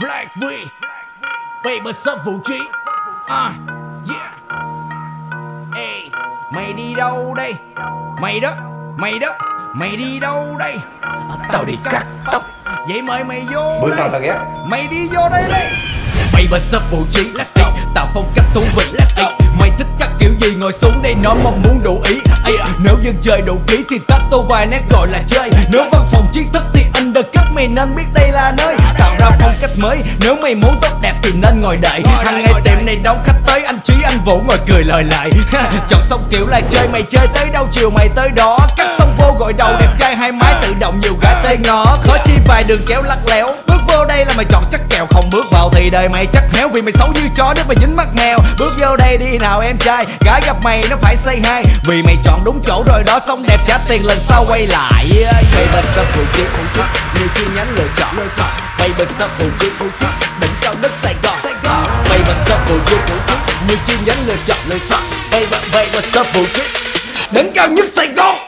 BLACKBI, BarberShop Vũ Trí. Yeah. Hey, mày đi đâu đây? Mày đó, mày đi đâu đây? Tao đi cắt tóc. Vậy mời mày vô. Bữa sau tao ghé. Mày đi vô đây đây. BarberShop Vũ Trí, let's go. Tạo phong cách thú vị, let's go. Mày thích cắt kiểu gì ngồi xuống đây nó mong muốn đủ ý. Ê, nếu dân chơi đủ kỹ thì tattoo vài nét gọi là chơi. Nếu văn phòng chiến thức thì undercut mày nên biết đây là nơi. Tạo ra phong cách mới, nếu mày muốn tóc đẹp thì nên ngồi đợi. Hàng ngày tiệm này đông khách tới, anh Trí anh Vũ ngồi cười lời lại. Chọn xong kiểu là chơi, mày chơi tới đâu chiều mày tới đó. Cắt xong vô gội đầu đẹp trai hai mái tự động nhiều gái tới ngó. Khó chi vài đường kéo lắc léo, bước vô đây là mày chọn chắc kèo. Không bước vào thì đời mày chắc héo, vì mày xấu như chó để mày dính mắt mèo. Bước vô đây đi nào em trai, gái gặp mày nó phải say hi. Vì mày chọn đúng chỗ rồi đó, xong đẹp trả tiền lần sau quay lại. BarberShop Vũ Trí, nhiều chi nhánh lựa chọn. BarberShop Vũ Trí, đỉnh cao đất Sài Gòn. BarberShop Vũ Trí, nhiều chi nhánh lựa chọn. BarberShop Vũ Trí, đỉnh cao nhất Sài Gòn.